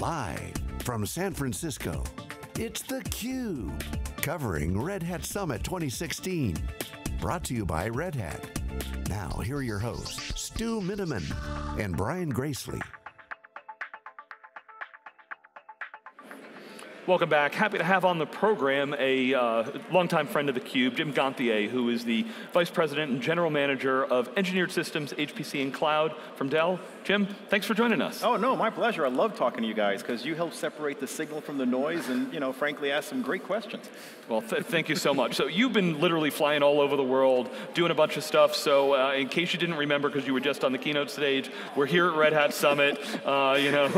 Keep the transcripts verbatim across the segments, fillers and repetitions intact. Live from San Francisco, it's theCUBE, covering Red Hat Summit twenty sixteen. Brought to you by Red Hat. Now, here are your hosts, Stu Miniman and Brian Gracely. Welcome back. Happy to have on the program a uh, longtime friend of theCUBE, Jim Ganthier, who is the Vice President and General Manager of Engineered Systems, H P C, and Cloud from Dell. Jim, thanks for joining us. Oh, no, my pleasure. I love talking to you guys, because you help separate the signal from the noise and, you know, frankly, ask some great questions. Well, th thank you so much. So you've been literally flying all over the world, doing a bunch of stuff. So uh, in case you didn't remember, because you were just on the keynote stage, we're here at Red Hat Summit, uh, you know,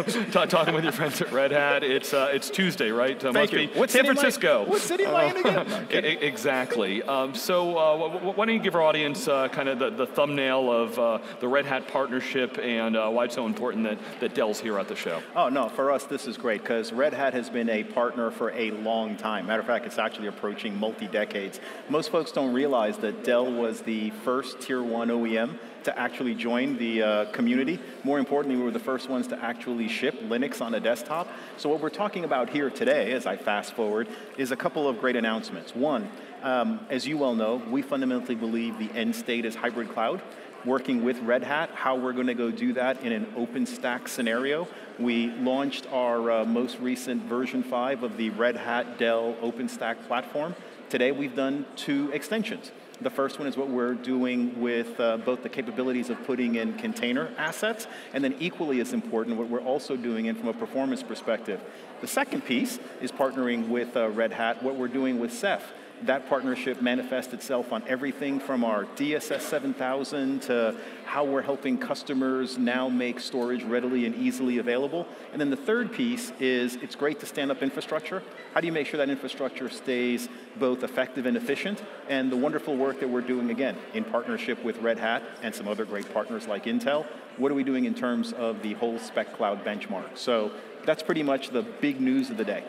talking with your friends at Red Hat. It's, uh, it's Tuesday, right? So Thank must you. Be what San Francisco. What city am I in again? Exactly. Um, so uh, why don't you give our audience uh, kind of the, the thumbnail of uh, the Red Hat partnership and uh, why it's so important that, that Dell's here at the show. Oh, no, for us this is great, because Red Hat has been a partner for a long time. Matter of fact, it's actually approaching multi-decades. Most folks don't realize that Dell was the first tier one O E M to actually join the uh, community. More importantly, we were the first ones to actually ship Linux on a desktop. So what we're talking about here today, as I fast forward, is a couple of great announcements. One, um, as you well know, we fundamentally believe the end state is hybrid cloud. Working with Red Hat, how we're going to go do that in an OpenStack scenario. We launched our uh, most recent version five of the Red Hat Dell OpenStack platform. Today we've done two extensions. The first one is what we're doing with uh, both the capabilities of putting in container assets, and then equally as important, what we're also doing in from a performance perspective. The second piece is partnering with uh, Red Hat, what we're doing with Ceph. That partnership manifests itself on everything from our D S S seven thousand to how we're helping customers now make storage readily and easily available. And then the third piece is, it's great to stand up infrastructure. How do you make sure that infrastructure stays both effective and efficient? And the wonderful work that we're doing, again, in partnership with Red Hat and some other great partners like Intel, what are we doing in terms of the whole SPEC Cloud benchmark? So that's pretty much the big news of the day.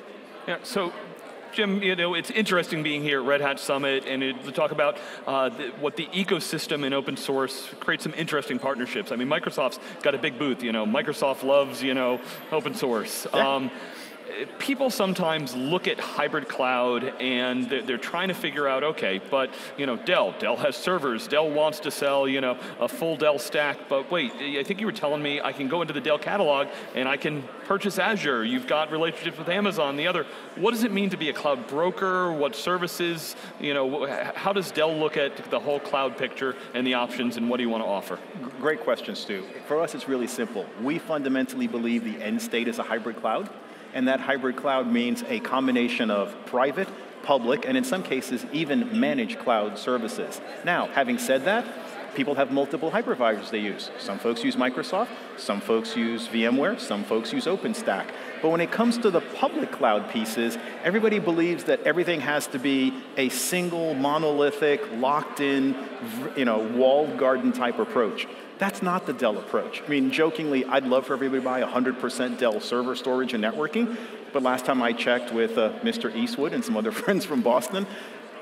Yeah, so Jim, you know, it's interesting being here at Red Hat Summit and it, to talk about uh, the, what the ecosystem in open source creates some interesting partnerships. I mean, Microsoft's got a big booth, you know. Microsoft loves, you know, open source. Yeah. Um, people sometimes look at hybrid cloud and they're, they're trying to figure out, okay, but, you know, Dell, Dell has servers, Dell wants to sell, you know, a full Dell stack, but wait, I think you were telling me I can go into the Dell catalog and I can purchase Azure, you've got relationships with Amazon, the other. What does it mean to be a cloud broker? What services, you know, how does Dell look at the whole cloud picture and the options and what do you want to offer? Great question, Stu. For us, it's really simple. We fundamentally believe the end state is a hybrid cloud. And that hybrid cloud means a combination of private, public, and in some cases, even managed cloud services. Now, having said that, people have multiple hypervisors they use. Some folks use Microsoft, some folks use VMware, some folks use OpenStack. But when it comes to the public cloud pieces, everybody believes that everything has to be a single, monolithic, locked-in, you know, walled garden type approach. That's not the Dell approach. I mean, jokingly, I'd love for everybody to buy one hundred percent Dell server storage and networking, but last time I checked with uh, Mister Eastwood and some other friends from Boston,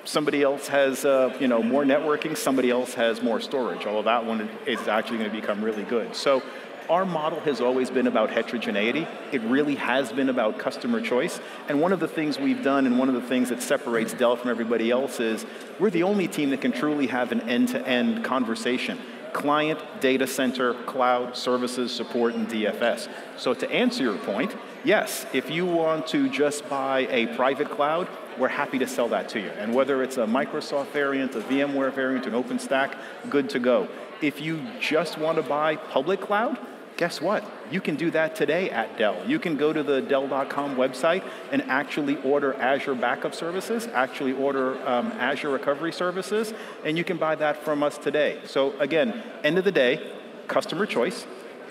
somebody else has uh, you know, more networking, somebody else has more storage. All of that one is actually going to become really good. So our model has always been about heterogeneity. It really has been about customer choice. And one of the things we've done and one of the things that separates Dell from everybody else is we're the only team that can truly have an end-to-end conversation. Client, data center, cloud, services, support, and D F S. So to answer your point, yes, if you want to just buy a private cloud, we're happy to sell that to you. And whether it's a Microsoft variant, a VMware variant, an OpenStack, good to go. If you just want to buy public cloud, guess what? You can do that today at Dell. You can go to the Dell dot com website and actually order Azure backup services, actually order um, Azure recovery services, and you can buy that from us today. So again, end of the day, customer choice,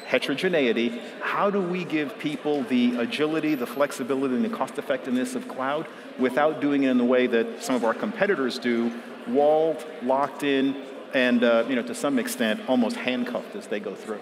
heterogeneity, how do we give people the agility, the flexibility, and the cost effectiveness of cloud without doing it in the way that some of our competitors do, walled, locked in, and uh, you know, to some extent, almost handcuffed as they go through.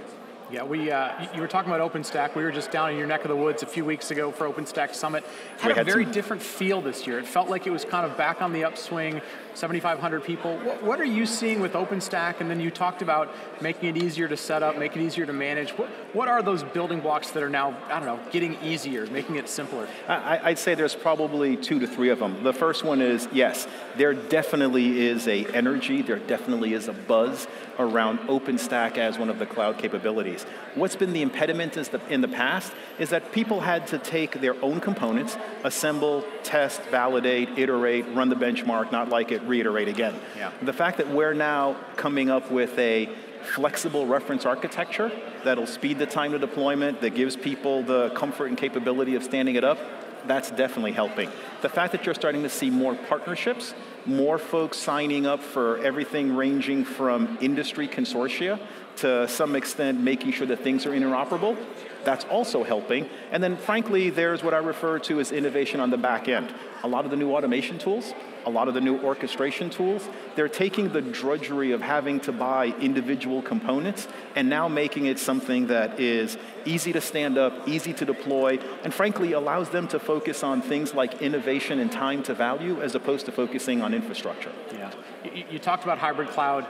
Yeah, we. Uh, you were talking about OpenStack. We were just down in your neck of the woods a few weeks ago for OpenStack Summit. It had, had a very some... different feel this year. It felt like it was kind of back on the upswing, seventy-five hundred people. What, what are you seeing with OpenStack? And then you talked about making it easier to set up, making it easier to manage. What, what are those building blocks that are now, I don't know, getting easier, making it simpler? I, I'd say there's probably two to three of them. The first one is, yes, there definitely is a energy, there definitely is a buzz around OpenStack as one of the cloud capabilities. What's been the impediment is the, in the past is that people had to take their own components, assemble, test, validate, iterate, run the benchmark, not like it, reiterate again. Yeah. The fact that we're now coming up with a flexible reference architecture that'll speed the time to deployment, that gives people the comfort and capability of standing it up, that's definitely helping. The fact that you're starting to see more partnerships, more folks signing up for everything ranging from industry consortia to some extent making sure that things are interoperable, that's also helping. And then frankly, there's what I refer to as innovation on the back end. A lot of the new automation tools, a lot of the new orchestration tools, they're taking the drudgery of having to buy individual components and now making it something that is easy to stand up, easy to deploy, and frankly allows them to focus on things like innovation and time to value as opposed to focusing on infrastructure. Yeah, you, you talked about hybrid cloud.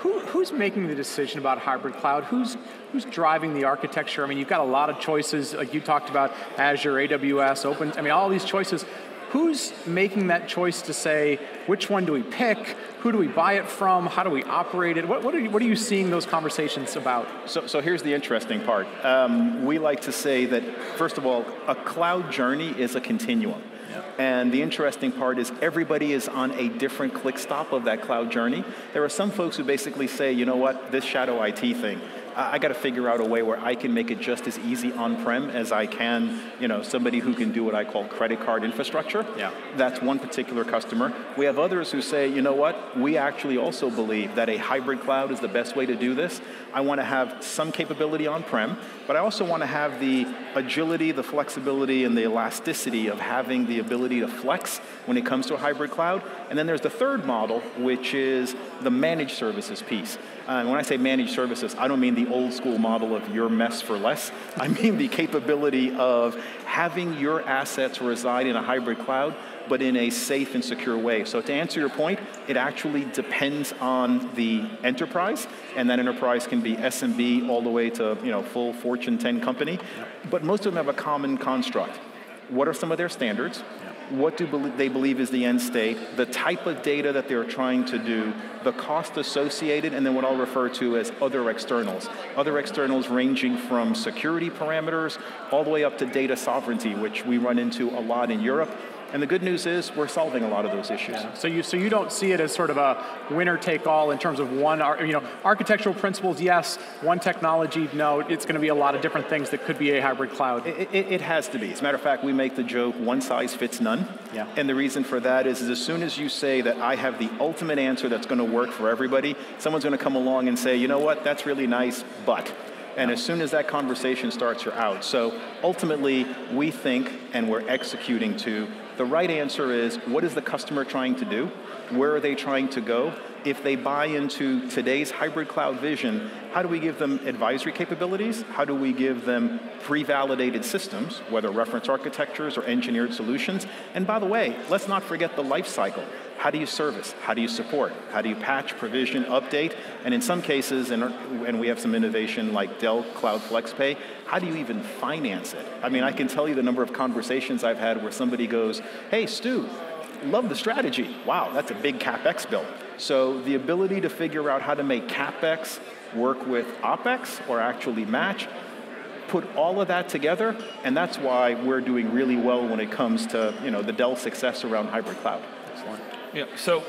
Who, who's making the decision about hybrid cloud? Who's, who's driving the architecture? I mean, you've got a lot of choices. Like you talked about Azure, A W S, Open, I mean, all these choices. Who's making that choice to say, which one do we pick? Who do we buy it from? How do we operate it? What, what, are, you, what are you seeing those conversations about? So, so here's the interesting part. Um, we like to say that, first of all, a cloud journey is a continuum. And the interesting part is everybody is on a different click stop of that cloud journey. There are some folks who basically say, you know what, this shadow I T thing, I, I got to figure out a way where I can make it just as easy on-prem as I can, you know, somebody who can do what I call credit card infrastructure. Yeah. That's one particular customer. We have others who say, you know what, we actually also believe that a hybrid cloud is the best way to do this. I want to have some capability on-prem, but I also want to have the agility, the flexibility, and the elasticity of having the ability to flex when it comes to a hybrid cloud. And then there's the third model, which is the managed services piece. Uh, and when I say managed services, I don't mean the old school model of your mess for less. I mean the capability of having your assets reside in a hybrid cloud, but in a safe and secure way. So to answer your point, it actually depends on the enterprise, and that enterprise can be S M B all the way to, you know, full Fortune ten company. But most of them have a common construct. What are some of their standards? What do they believe is the end state, the type of data that they're trying to do, the cost associated, and then what I'll refer to as other externals. Other externals ranging from security parameters all the way up to data sovereignty, which we run into a lot in Europe. And the good news is we're solving a lot of those issues. Yeah. So you so you don't see it as sort of a winner take all in terms of one, you know, architectural principles, yes, one technology, no, it's going to be a lot of different things that could be a hybrid cloud. It, it, it has to be. As a matter of fact, we make the joke, one size fits none. Yeah. And the reason for that is, is as soon as you say that I have the ultimate answer that's going to work for everybody, someone's going to come along and say, you know what, that's really nice, but. And as soon as that conversation starts, you're out. So ultimately, we think, and we're executing to, the right answer is, what is the customer trying to do? Where are they trying to go? If they buy into today's hybrid cloud vision, how do we give them advisory capabilities? How do we give them pre-validated systems, whether reference architectures or engineered solutions? And by the way, let's not forget the life cycle. How do you service? How do you support? How do you patch, provision, update? And in some cases, and, and we have some innovation like Dell Cloud FlexPay, how do you even finance it? I mean, I can tell you the number of conversations I've had where somebody goes, hey, Stu, love the strategy. Wow, that's a big CapEx bill. So the ability to figure out how to make CapEx work with OpEx or actually match, put all of that together, and that's why we're doing really well when it comes to, you know, the Dell success around hybrid cloud. Excellent. Yeah, so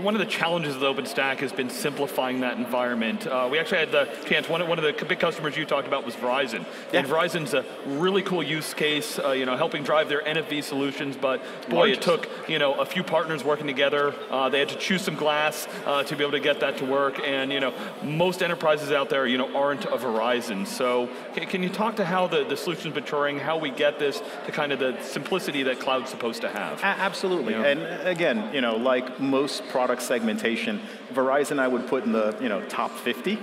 one of the challenges of OpenStack has been simplifying that environment. Uh, we actually had the chance, one of, one of the big customers you talked about was Verizon. Yeah. And Verizon's a really cool use case, uh, you know, helping drive their N F V solutions, but boy, Largest. It took, you know, a few partners working together. Uh, they had to chew some glass uh, to be able to get that to work, and, you know, most enterprises out there, you know, aren't a Verizon. So can, can you talk to how the, the solution's maturing, how we get this to kind of the simplicity that cloud's supposed to have? A absolutely, you know? And again, you know, like most product segmentation, Verizon I would put in the, you know, top fifty,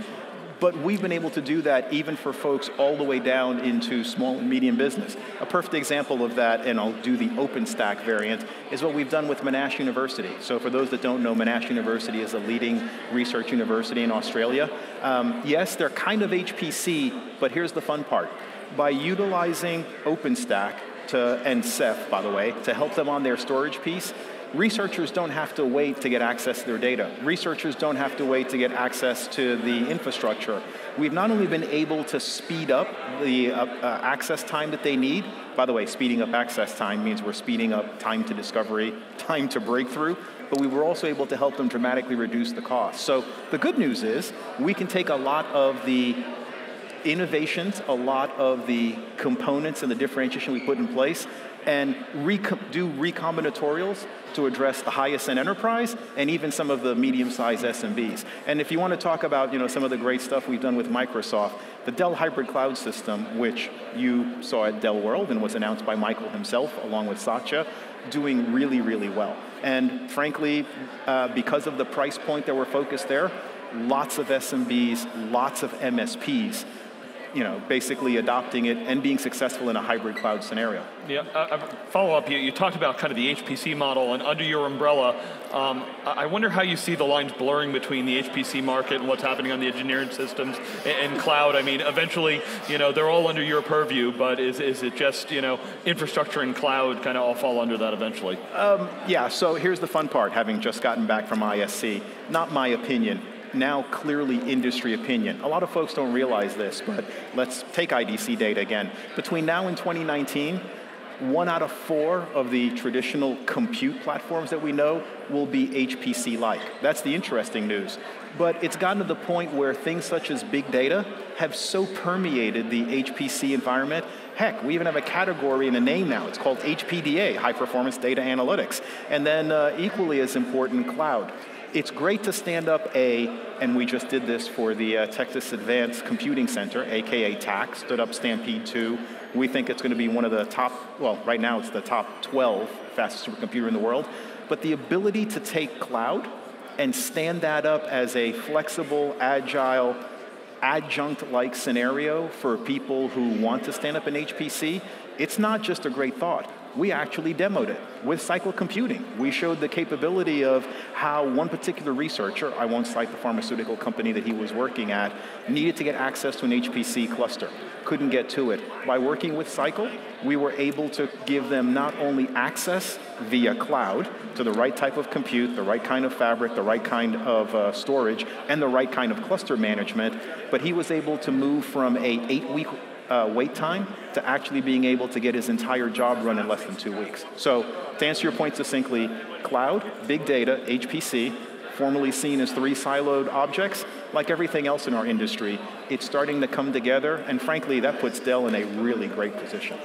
But we've been able to do that even for folks all the way down into small and medium business. A perfect example of that, and I'll do the OpenStack variant, is what we've done with Monash University. So for those that don't know, Monash University is a leading research university in Australia. Um, yes, they're kind of H P C, but here's the fun part. By utilizing OpenStack to, and Ceph, by the way, to help them on their storage piece, researchers don't have to wait to get access to their data. Researchers don't have to wait to get access to the infrastructure. We've not only been able to speed up the uh, uh, access time that they need, by the way, speeding up access time means we're speeding up time to discovery, time to breakthrough, but we were also able to help them dramatically reduce the cost. So the good news is we can take a lot of the innovations, a lot of the components and the differentiation we put in place, and rec- do recombinatorials to address the highest end enterprise and even some of the medium-sized S M Bs. And if you want to talk about you know, some of the great stuff we've done with Microsoft, the Dell Hybrid Cloud System, which you saw at Dell World and was announced by Michael himself along with Satya, doing really, really well. And frankly, uh, because of the price point that we're focused there, lots of S M Bs, lots of M S Ps, you know, basically adopting it and being successful in a hybrid cloud scenario. Yeah, uh, follow up, you, you talked about kind of the H P C model and under your umbrella, um, I wonder how you see the lines blurring between the H P C market and what's happening on the engineering systems and, and cloud. I mean, eventually, you know, they're all under your purview, but is, is it just, you know, infrastructure and cloud kind of all fall under that eventually? Um, yeah, so here's the fun part, having just gotten back from I S C, not my opinion, now clearly industry opinion. A lot of folks don't realize this, but let's take I D C data again. Between now and twenty nineteen, one out of four of the traditional compute platforms that we know will be H P C-like. That's the interesting news. But it's gotten to the point where things such as big data have so permeated the H P C environment. Heck, we even have a category and a name now. It's called H P D A, High Performance Data Analytics. And then uh, equally as important, cloud. It's great to stand up a, and we just did this for the uh, Texas Advanced Computing Center, A K A TACC, stood up Stampede two. We think it's going to be one of the top, well, right now it's the top twelve fastest supercomputer in the world. But the ability to take cloud and stand that up as a flexible, agile, adjunct-like scenario for people who want to stand up an H P C, it's not just a great thought. We actually demoed it with Cycle Computing. We showed the capability of how one particular researcher, I won't cite the pharmaceutical company that he was working at, needed to get access to an H P C cluster, couldn't get to it. By working with Cycle, we were able to give them not only access via cloud to the right type of compute, the right kind of fabric, the right kind of uh, storage, and the right kind of cluster management, but he was able to move from a eight-week Uh, wait time to actually being able to get his entire job run in less than two weeks. So to answer your point succinctly, cloud, big data, H P C, formerly seen as three siloed objects, like everything else in our industry, it's starting to come together, and frankly, that puts Dell in a really great position.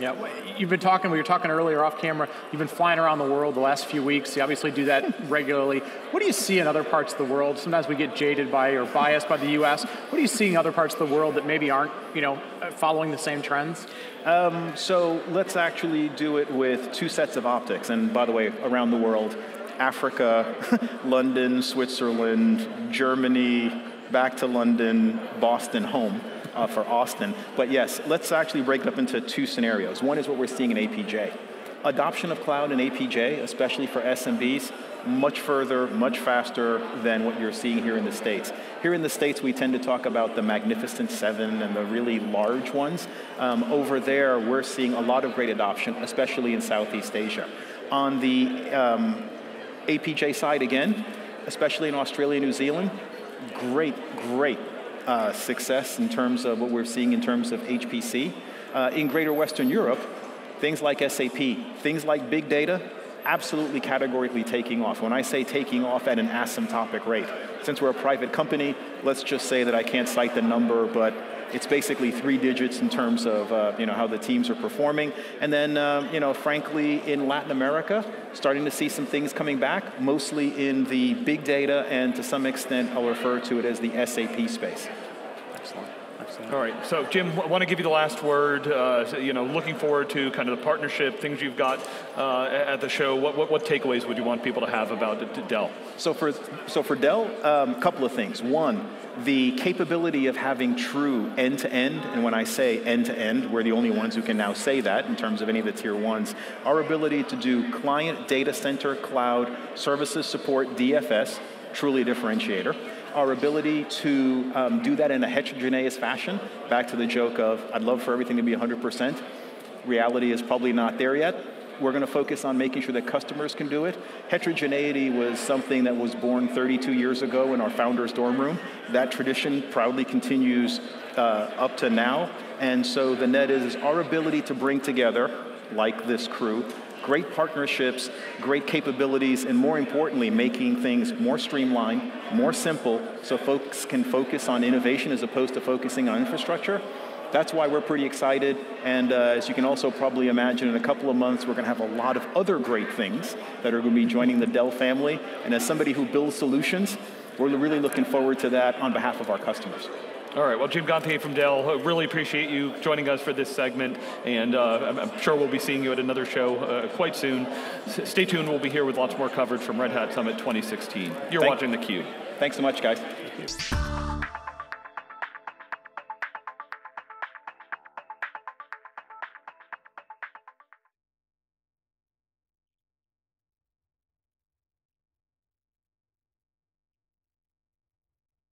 Yeah, you've been talking, we were talking earlier off camera, you've been flying around the world the last few weeks, you obviously do that regularly. What do you see in other parts of the world? Sometimes we get jaded by or biased by the U S. What are you seeing in other parts of the world that maybe aren't, you know, following the same trends? Um, so let's actually do it with two sets of optics, and by the way, around the world, Africa, London, Switzerland, Germany, back to London, Boston, home. Uh, for Austin, but yes, let's actually break it up into two scenarios. One is what we're seeing in A P J. Adoption of cloud in A P J, especially for S M Bs, much further, much faster than what you're seeing here in the States. Here in the States, we tend to talk about the Magnificent Seven and the really large ones. Um, over there, we're seeing a lot of great adoption, especially in Southeast Asia. On the um, A P J side again, especially in Australia and New Zealand, great, great Uh, success in terms of what we're seeing in terms of H P C. Uh, in Greater Western Europe, things like S A P, things like big data, absolutely categorically taking off. When I say taking off at an asymptotic rate, since we're a private company, let's just say that I can't cite the number, but it's basically three digits in terms of uh, you know, how the teams are performing. And then, um, you know, frankly, in Latin America, starting to see some things coming back, mostly in the big data, and to some extent, I'll refer to it as the S A P space. Excellent. Excellent. All right, so Jim, I want to give you the last word. Uh, so, you know, looking forward to kind of the partnership, things you've got uh, at the show. What, what, what takeaways would you want people to have about Dell? So for, so for Dell, a um, couple of things. One, the capability of having true end-to-end, and when I say end-to-end, we're the only ones who can now say that in terms of any of the tier ones, our ability to do client, data center, cloud, services support, D F S, truly a differentiator. Our ability to um, do that in a heterogeneous fashion, back to the joke of, I'd love for everything to be one hundred percent. Reality is probably not there yet. We're going to focus on making sure that customers can do it. Heterogeneity was something that was born thirty-two years ago in our founder's dorm room. That tradition proudly continues uh, up to now. And so the net is, is our ability to bring together, like this crew, great partnerships, great capabilities, and more importantly, making things more streamlined, more simple, so folks can focus on innovation as opposed to focusing on infrastructure. That's why we're pretty excited, and uh, as you can also probably imagine, in a couple of months we're going to have a lot of other great things that are going to be joining the Dell family, and as somebody who builds solutions, we're really looking forward to that on behalf of our customers. All right, well, Jim Ganthier from Dell, really appreciate you joining us for this segment, and uh, I'm sure we'll be seeing you at another show uh, quite soon. S stay tuned, we'll be here with lots more coverage from Red Hat Summit twenty sixteen. You're Thank watching theCUBE. Thanks so much, guys. Thank you.